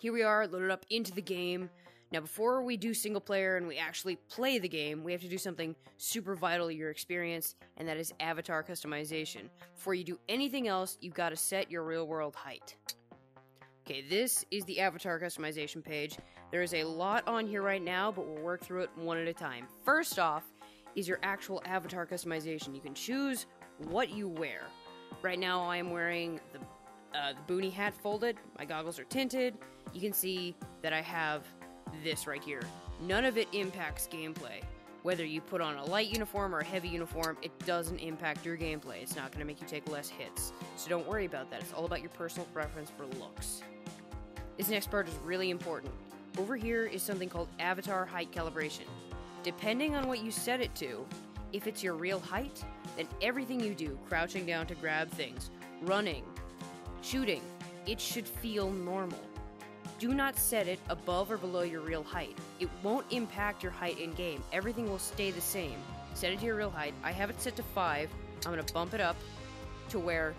here we are loaded up into the game. Now, before we do single player and we actually play the game, we have to do something super vital to your experience, and that is avatar customization. Before you do anything else, you've got to set your real world height. Okay, this is the avatar customization page. There is a lot on here right now, but we'll work through it one at a time. First off is your actual avatar customization. You can choose what you wear. Right now I am wearing the boonie hat folded, my goggles are tinted, you can see that I have this right here. None of it impacts gameplay. Whether you put on a light uniform or a heavy uniform, it doesn't impact your gameplay. It's not going to make you take less hits. So don't worry about that. It's all about your personal preference for looks. This next part is really important. Over here is something called avatar height calibration. Depending on what you set it to, if it's your real height, then everything you do, crouching down to grab things, running, shooting, it should feel normal. Do not set it above or below your real height. It won't impact your height in game. Everything will stay the same. Set it to your real height. I have it set to 5. I'm gonna bump it up to where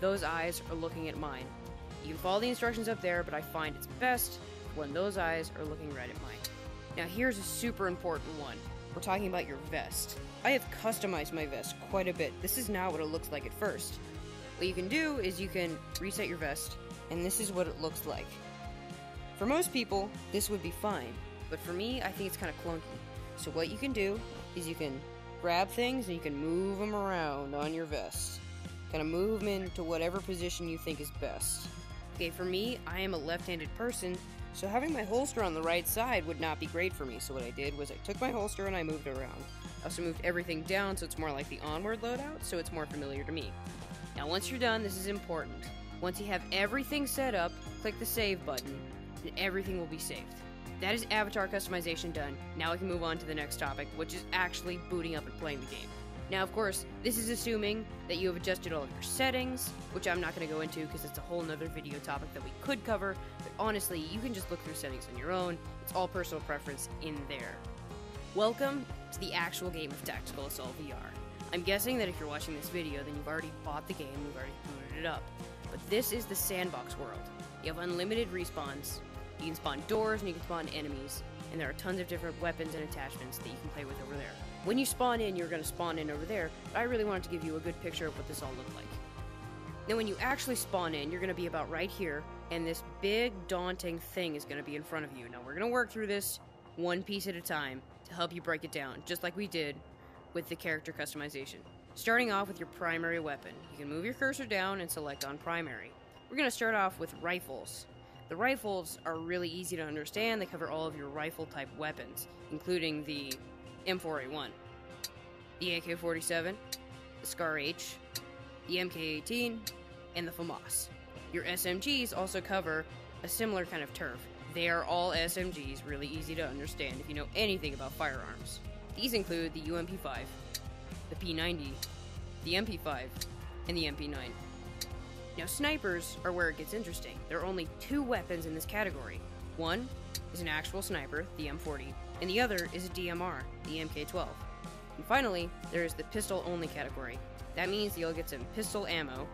those eyes are looking at mine. You can follow the instructions up there, but I find it's best when those eyes are looking right at mine. Now here's a super important one. We're talking about your vest. I have customized my vest quite a bit. This is not what it looks like at first. What you can do is you can reset your vest, and this is what it looks like. For most people, this would be fine, but for me, I think it's kind of clunky. So what you can do is you can grab things and you can move them around on your vest. Kind of move them into whatever position you think is best. Okay, for me, I am a left-handed person, so having my holster on the right side would not be great for me. So what I did was I took my holster and I moved it around. I also moved everything down so it's more like the onward loadout, so it's more familiar to me. Now once you're done, this is important. Once you have everything set up, click the save button. And everything will be saved. That is avatar customization done. Now we can move on to the next topic, which is actually booting up and playing the game. Now, of course, this is assuming that you have adjusted all of your settings, which I'm not going to go into because it's a whole nother video topic that we could cover, but honestly, you can just look through settings on your own. It's all personal preference in there. Welcome to the actual game of Tactical Assault VR. I'm guessing that if you're watching this video, then you've already bought the game, you've already booted it up, but this is the sandbox world. You have unlimited respawns. You can spawn doors and you can spawn enemies, and there are tons of different weapons and attachments that you can play with over there. When you spawn in, you're going to spawn in over there, but I really wanted to give you a good picture of what this all looked like. Now when you actually spawn in, you're going to be about right here, and this big daunting thing is going to be in front of you. Now we're going to work through this one piece at a time to help you break it down, just like we did with the character customization. Starting off with your primary weapon, you can move your cursor down and select on primary. We're going to start off with rifles. The rifles are really easy to understand. They cover all of your rifle-type weapons, including the M4A1, the AK-47, the SCAR-H, the MK-18, and the FAMAS. Your SMGs also cover a similar kind of turf. They are all SMGs, really easy to understand if you know anything about firearms. These include the UMP5, the P90, the MP5, and the MP9. Now snipers are where it gets interesting. There are only two weapons in this category. One is an actual sniper, the M40, and the other is a DMR, the MK12. And finally, there is the pistol only category. That means you'll get some pistol ammo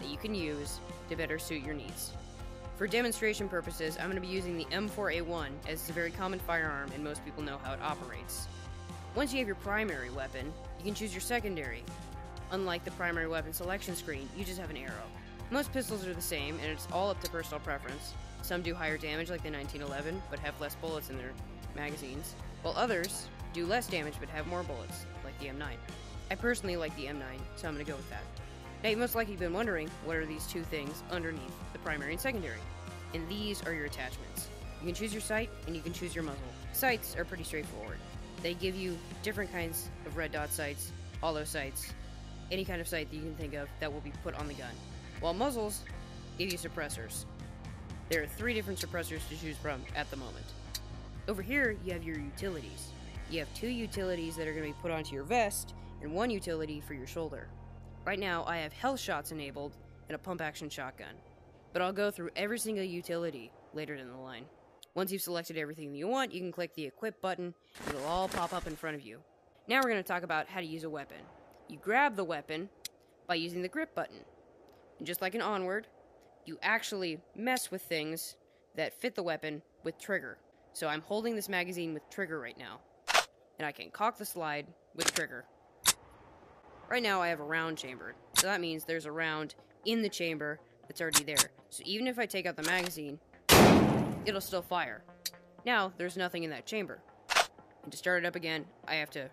that you can use to better suit your needs. For demonstration purposes, I'm going to be using the M4A1 as it's a very common firearm and most people know how it operates. Once you have your primary weapon, you can choose your secondary. Unlike the primary weapon selection screen, you just have an arrow. Most pistols are the same, and it's all up to personal preference. Some do higher damage, like the 1911, but have less bullets in their magazines, while others do less damage but have more bullets, like the M9. I personally like the M9, so I'm going to go with that. Now, you've most likely been wondering, what are these two things underneath the primary and secondary? And these are your attachments. You can choose your sight, and you can choose your muzzle. Sights are pretty straightforward. They give you different kinds of red dot sights, hollow sights, any kind of sight that you can think of that will be put on the gun. While muzzles give you suppressors. There are 3 different suppressors to choose from at the moment. Over here, you have your utilities. You have 2 utilities that are going to be put onto your vest, and 1 utility for your shoulder. Right now, I have health shots enabled and a pump-action shotgun, but I'll go through every single utility later in the line. Once you've selected everything that you want, you can click the Equip button, and it'll all pop up in front of you. Now we're going to talk about how to use a weapon. You grab the weapon by using the Grip button. And just like an onward, you actually mess with things that fit the weapon with trigger. So I'm holding this magazine with trigger right now, and I can cock the slide with trigger. Right now I have a round chambered, so that means there's a round in the chamber that's already there. So even if I take out the magazine, it'll still fire. Now there's nothing in that chamber. And to start it up again, I have to,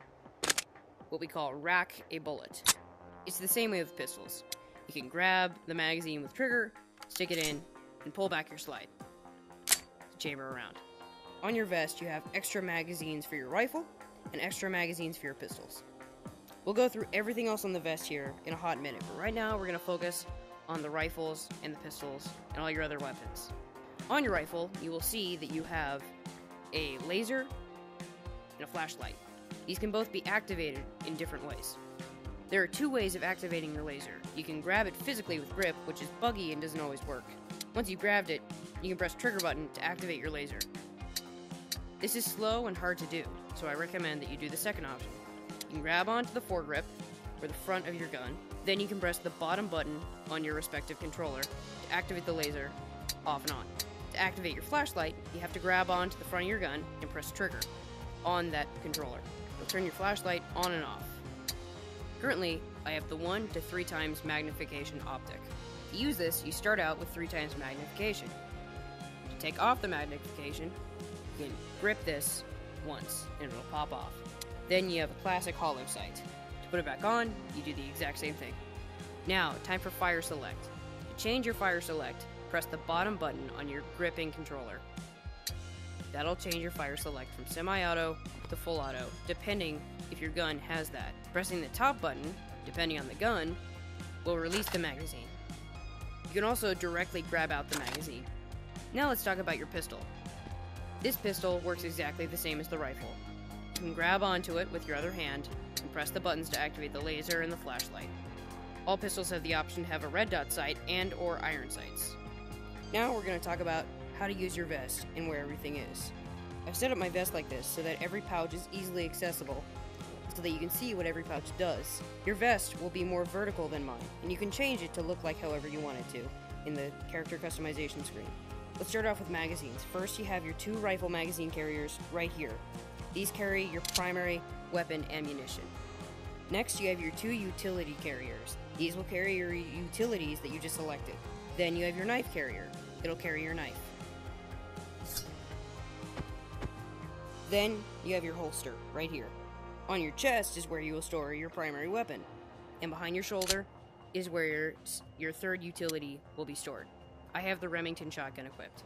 what we call, rack a bullet. It's the same way with pistols. You can grab the magazine with trigger, stick it in, and pull back your slide. Chamber around. On your vest, you have extra magazines for your rifle and extra magazines for your pistols. We'll go through everything else on the vest here in a hot minute, but right now we're going to focus on the rifles and the pistols and all your other weapons. On your rifle, you will see that you have a laser and a flashlight. These can both be activated in different ways. There are two ways of activating your laser. You can grab it physically with grip, which is buggy and doesn't always work. Once you've grabbed it, you can press trigger button to activate your laser. This is slow and hard to do, so I recommend that you do the second option. You can grab onto the foregrip, or the front of your gun, then you can press the bottom button on your respective controller to activate the laser off and on. To activate your flashlight, you have to grab onto the front of your gun and press trigger on that controller. It'll turn your flashlight on and off. Currently, I have the 1 to 3 times magnification optic. To use this, you start out with 3 times magnification. To take off the magnification, you can grip this once and it'll pop off. Then you have a classic hollow sight. To put it back on, you do the exact same thing. Now, time for fire select. To change your fire select, press the bottom button on your gripping controller. That'll change your fire select from semi-auto to full auto, depending if your gun has that. Pressing the top button, depending on the gun, will release the magazine. You can also directly grab out the magazine. Now let's talk about your pistol. This pistol works exactly the same as the rifle. You can grab onto it with your other hand and press the buttons to activate the laser and the flashlight. All pistols have the option to have a red dot sight and or iron sights. Now we're going to talk about how to use your vest and where everything is. I've set up my vest like this so that every pouch is easily accessible, so that you can see what every pouch does. Your vest will be more vertical than mine, and you can change it to look like however you want it to in the character customization screen. Let's start off with magazines. First, you have your 2 rifle magazine carriers right here. These carry your primary weapon ammunition. Next, you have your 2 utility carriers. These will carry your utilities that you just selected. Then you have your knife carrier. It'll carry your knife. Then you have your holster right here. On your chest is where you will store your primary weapon, and behind your shoulder is where your 3rd utility will be stored. I have the Remington shotgun equipped.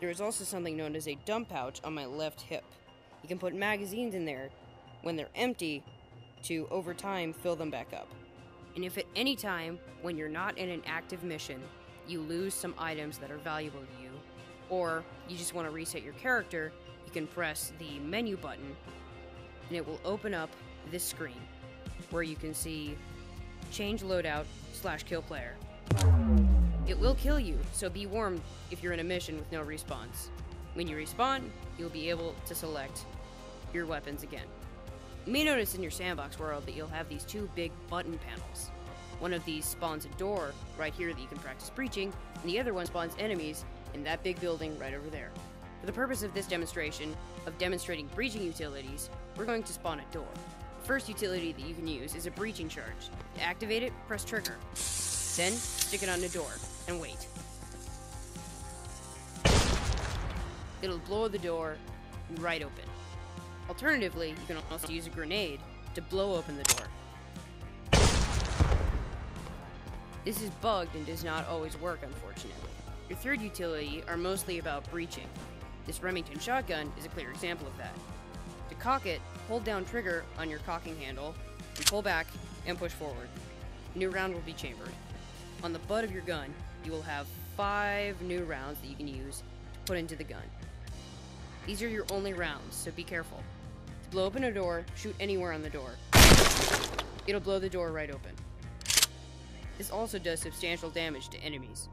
There is also something known as a dump pouch on my left hip. You can put magazines in there when they're empty to, over time, fill them back up. And if at any time when you're not in an active mission, you lose some items that are valuable to you, or you just want to reset your character, you can press the menu button and it will open up this screen where you can see change loadout / kill player. It will kill you, so be warned if you're in a mission with no respawns. When you respawn, you'll be able to select your weapons again. You may notice in your sandbox world that you'll have these 2 big button panels. One of these spawns a door right here that you can practice breaching, and the other one spawns enemies in that big building right over there. For the purpose of this demonstration, of demonstrating breaching utilities, we're going to spawn a door. The first utility that you can use is a breaching charge. To activate it, press trigger. Then, stick it on the door, and wait. It'll blow the door right open. Alternatively, you can also use a grenade to blow open the door. This is bugged and does not always work, unfortunately. Your 3rd utility are mostly about breaching. This Remington shotgun is a clear example of that. To cock it, hold down trigger on your cocking handle, and pull back and push forward. New round will be chambered. On the butt of your gun, you will have 5 new rounds that you can use to put into the gun. These are your only rounds, so be careful. To blow open a door, shoot anywhere on the door. It'll blow the door right open. This also does substantial damage to enemies.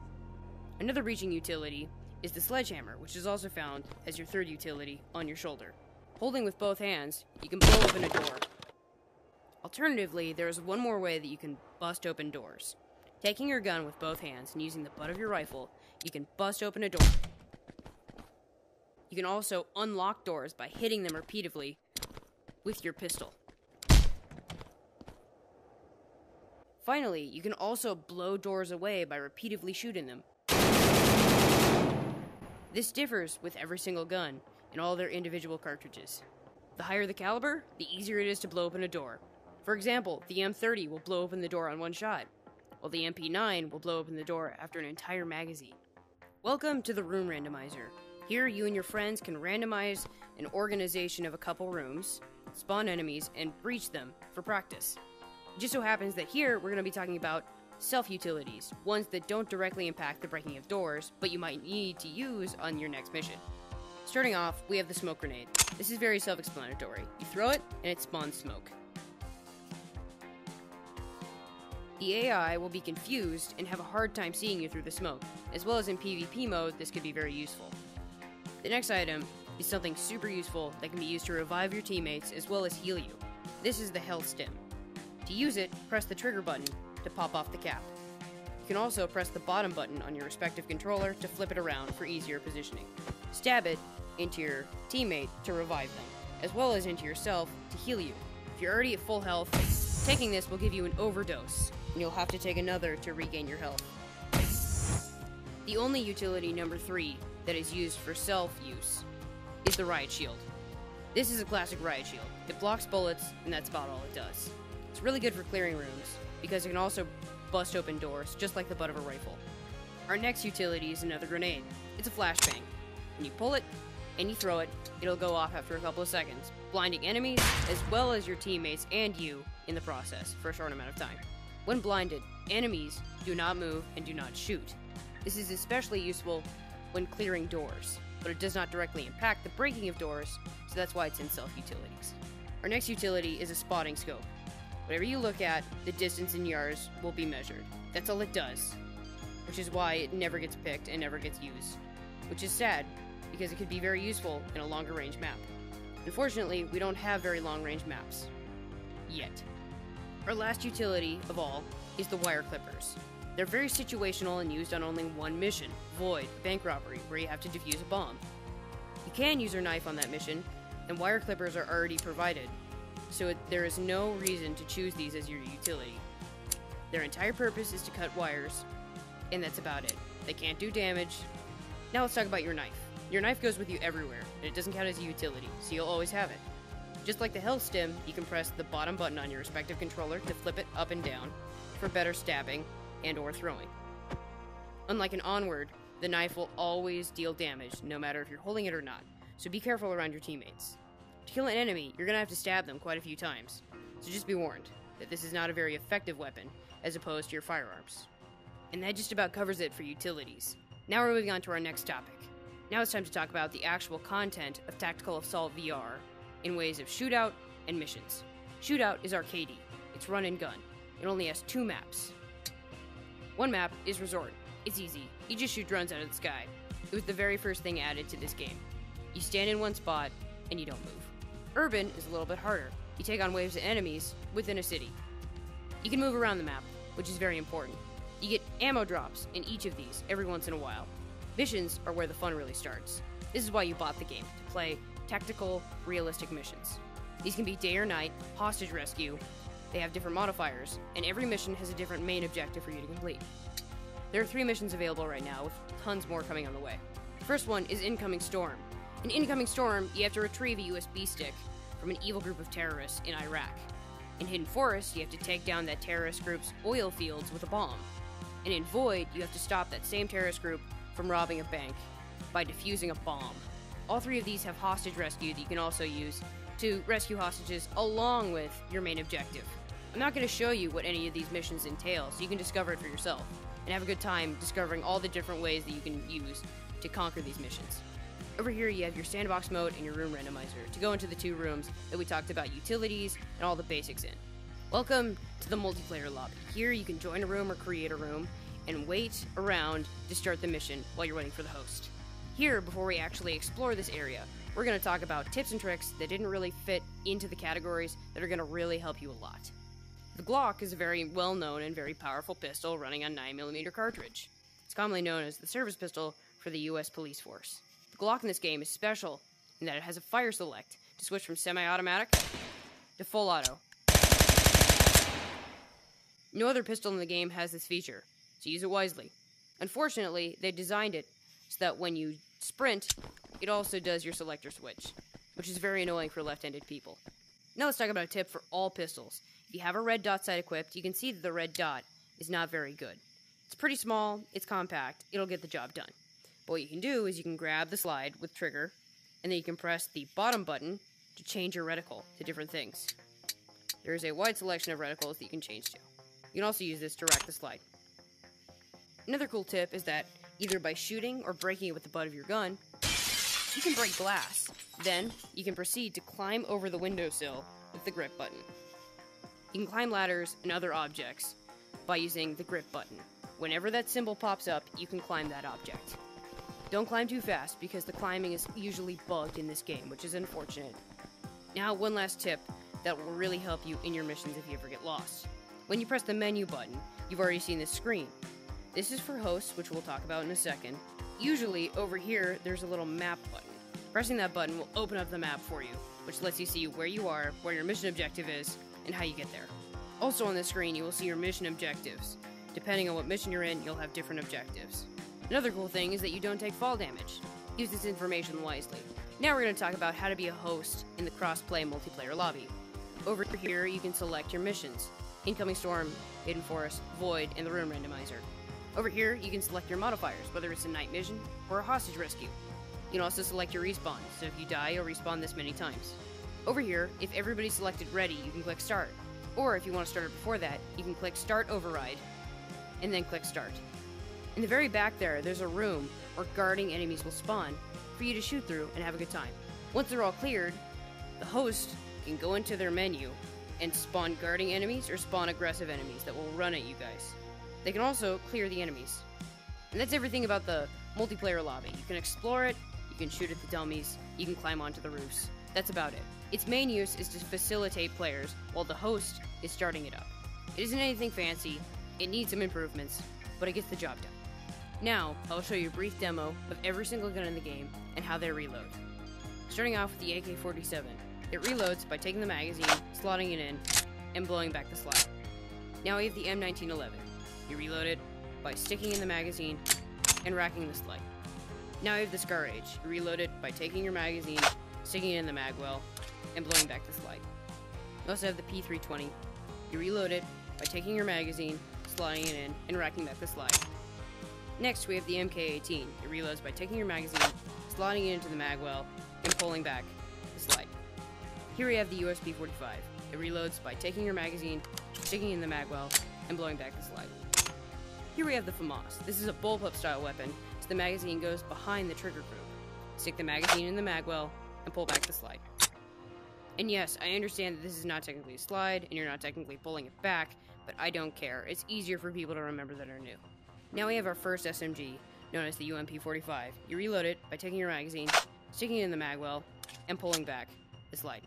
Another breaching utility is the sledgehammer, which is also found as your 3rd utility on your shoulder. Holding with both hands, you can blow open a door. Alternatively, there is one more way that you can bust open doors. Taking your gun with both hands and using the butt of your rifle, You can bust open a door. You can also unlock doors by hitting them repeatedly with your pistol. Finally, you can also blow doors away by repeatedly shooting them. This differs with every single gun and all their individual cartridges. The higher the caliber, the easier it is to blow open a door. For example, the M30 will blow open the door on one shot, while the MP9 will blow open the door after an entire magazine. Welcome to the Room Randomizer. Here, you and your friends can randomize an organization of a couple rooms, spawn enemies, and breach them for practice. It just so happens that here, we're going to be talking about self-utilities, ones that don't directly impact the breaking of doors, but you might need to use on your next mission. Starting off, we have the smoke grenade. This is very self-explanatory. You throw it, and it spawns smoke. The AI will be confused and have a hard time seeing you through the smoke, as well as in PvP mode, this could be very useful. The next item is something super useful that can be used to revive your teammates as well as heal you. This is the health stim. To use it, press the trigger button to pop off the cap. You can also press the bottom button on your respective controller to flip it around for easier positioning. Stab it into your teammate to revive them, as well as into yourself to heal you. If you're already at full health, taking this will give you an overdose, and you'll have to take another to regain your health. The only utility number 3 that is used for self-use is the riot shield. This is a classic riot shield. It blocks bullets, and that's about all it does. It's really good for clearing rooms, because it can also bust open doors, just like the butt of a rifle. Our next utility is another grenade. It's a flashbang. When you pull it, and you throw it, it'll go off after a couple of seconds, blinding enemies, as well as your teammates and you in the process for a short amount of time. When blinded, enemies do not move and do not shoot. This is especially useful when clearing doors, but it does not directly impact the breaking of doors, so that's why it's in self-utilities. Our next utility is a spotting scope. Whatever you look at, the distance in yards will be measured. That's all it does, which is why it never gets picked and never gets used, which is sad, because it could be very useful in a longer range map. Unfortunately, we don't have very long range maps, yet. Our last utility of all is the wire clippers. They're very situational and used on only one mission, Void, bank robbery, where you have to defuse a bomb. You can use your knife on that mission, and wire clippers are already provided, so there is no reason to choose these as your utility. Their entire purpose is to cut wires, and that's about it. They can't do damage. Now let's talk about your knife. Your knife goes with you everywhere, and it doesn't count as a utility, so you'll always have it. Just like the health stim, you can press the bottom button on your respective controller to flip it up and down for better stabbing and or throwing. Unlike an onward, the knife will always deal damage, no matter if you're holding it or not, so be careful around your teammates. To kill an enemy, you're going to have to stab them quite a few times, so just be warned that this is not a very effective weapon as opposed to your firearms. And that just about covers it for utilities. Now we're moving on to our next topic. Now it's time to talk about the actual content of Tactical Assault VR in ways of Shootout and Missions. Shootout is arcadey. It's run and gun. It only has 2 maps. One map is Resort. It's easy. You just shoot drones out of the sky. It was the very first thing added to this game. You stand in one spot, and you don't move. Urban is a little bit harder. You take on waves of enemies within a city. You can move around the map, which is very important. You get ammo drops in each of these every once in a while. Missions are where the fun really starts. This is why you bought the game, to play tactical, realistic missions. These can be day or night, hostage rescue, they have different modifiers, and every mission has a different main objective for you to complete. There are 3 missions available right now, with tons more coming on the way. The first one is Incoming Storm. In Incoming Storm, you have to retrieve a USB stick from an evil group of terrorists in Iraq. In Hidden Forest, you have to take down that terrorist group's oil fields with a bomb. And in Void, you have to stop that same terrorist group from robbing a bank by defusing a bomb. All 3 of these have hostage rescue that you can also use to rescue hostages along with your main objective. I'm not going to show you what any of these missions entail, so you can discover it for yourself and have a good time discovering all the different ways that you can use to conquer these missions. Over here you have your sandbox mode and your room randomizer to go into the 2 rooms that we talked about utilities and all the basics in. Welcome to the multiplayer lobby. Here you can join a room or create a room and wait around to start the mission while you're waiting for the host. Here, before we actually explore this area, we're going to talk about tips and tricks that didn't really fit into the categories that are going to really help you a lot. The Glock is a very well-known and very powerful pistol running on 9mm cartridge. It's commonly known as the service pistol for the U.S. police force. The Glock in this game is special in that it has a fire select to switch from semi-automatic to full auto. No other pistol in the game has this feature, so use it wisely. Unfortunately, they designed it so that when you sprint, it also does your selector switch, which is very annoying for left-handed people. Now let's talk about a tip for all pistols. If you have a red dot sight equipped, you can see that the red dot is not very good. It's pretty small, it's compact, it'll get the job done. But what you can do is you can grab the slide with trigger, and then you can press the bottom button to change your reticle to different things. There is a wide selection of reticles that you can change to. You can also use this to rack the slide. Another cool tip is that either by shooting or breaking it with the butt of your gun, you can break glass. Then you can proceed to climb over the windowsill with the grip button. You can climb ladders and other objects by using the grip button. Whenever that symbol pops up, you can climb that object. Don't climb too fast because the climbing is usually bugged in this game, which is unfortunate. Now, one last tip that will really help you in your missions if you ever get lost. When you press the menu button, you've already seen this screen. This is for hosts, which we'll talk about in a second. Usually, over here, there's a little map button. Pressing that button will open up the map for you, which lets you see where you are, where your mission objective is, and how you get there. Also on this screen, you will see your mission objectives. Depending on what mission you're in, you'll have different objectives. Another cool thing is that you don't take fall damage. Use this information wisely. Now we're going to talk about how to be a host in the cross-play multiplayer lobby. Over here, you can select your missions. Incoming Storm, Hidden Forest, Void, and the Room Randomizer. Over here, you can select your modifiers, whether it's a night mission or a hostage rescue. You can also select your respawn, so if you die, you'll respawn this many times. Over here, if everybody's selected ready, you can click start. Or if you want to start it before that, you can click start override, and then click start. In the very back there, there's a room where guarding enemies will spawn for you to shoot through and have a good time. Once they're all cleared, the host can go into their menu and spawn guarding enemies or spawn aggressive enemies that will run at you guys. They can also clear the enemies. And that's everything about the multiplayer lobby. You can explore it, you can shoot at the dummies, you can climb onto the roofs. That's about it. Its main use is to facilitate players while the host is starting it up. It isn't anything fancy, it needs some improvements, but it gets the job done. Now, I'll show you a brief demo of every single gun in the game and how they reload. Starting off with the AK-47. It reloads by taking the magazine, slotting it in, and blowing back the slide. Now we have the M1911. You reload it by sticking in the magazine and racking the slide. Now you have the SCAR-H. You reload it by taking your magazine, sticking it in the mag well, and blowing back the slide. You also have the P320. You reload it by taking your magazine, slotting it in, and racking back the slide. Next, we have the MK-18. It reloads by taking your magazine, slotting it into the mag well, and pulling back the slide. Here we have the USP-45. It reloads by taking your magazine, sticking it in the mag well, and blowing back the slide. Here we have the FAMAS. This is a bullpup style weapon, so the magazine goes behind the trigger group. Stick the magazine in the magwell and pull back the slide. And yes, I understand that this is not technically a slide and you're not technically pulling it back, but I don't care. It's easier for people to remember that are new. Now we have our first SMG, known as the UMP45. You reload it by taking your magazine, sticking it in the magwell, and pulling back the slide.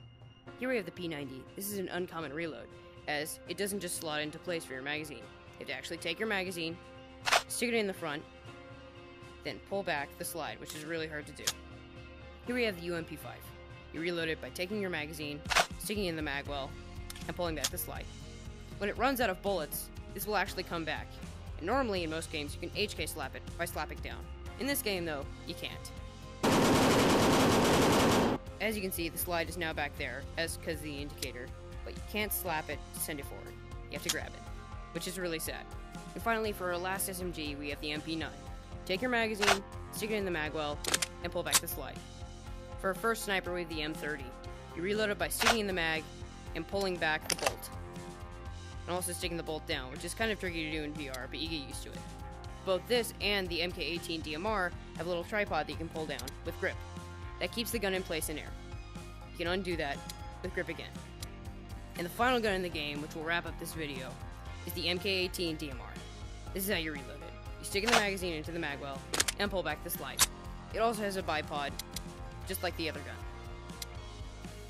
Here we have the P90. This is an uncommon reload, as it doesn't just slot into place for your magazine. You have to actually take your magazine, stick it in the front, then pull back the slide, which is really hard to do. Here we have the UMP5. You reload it by taking your magazine, sticking it in the mag well, and pulling back the slide. When it runs out of bullets, this will actually come back. And normally in most games you can HK slap it by slapping down. In this game though, you can't. As you can see, the slide is now back there, as because of the indicator, but you can't slap it to send it forward. You have to grab it, which is really sad. And finally, for our last SMG, we have the MP9. Take your magazine, stick it in the magwell, and pull back the slide. For our first sniper, we have the M30. You reload it by sticking in the mag and pulling back the bolt. And also sticking the bolt down, which is kind of tricky to do in VR, but you get used to it. Both this and the MK-18 DMR have a little tripod that you can pull down with grip. That keeps the gun in place in air. You can undo that with grip again. And the final gun in the game, which will wrap up this video, is the MK-18 DMR. This is how you reload it. You stick in the magazine into the magwell and pull back the slide. It also has a bipod, just like the other gun.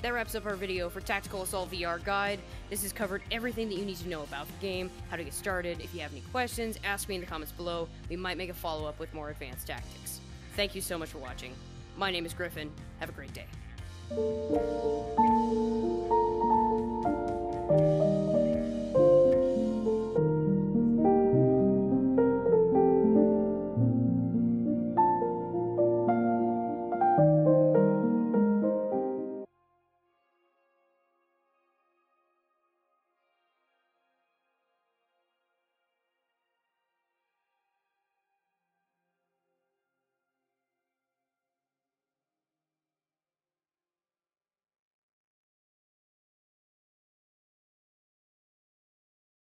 That wraps up our video for Tactical Assault VR Guide. This has covered everything that you need to know about the game, how to get started. If you have any questions, ask me in the comments below. We might make a follow-up with more advanced tactics. Thank you so much for watching. My name is Griffin. Have a great day.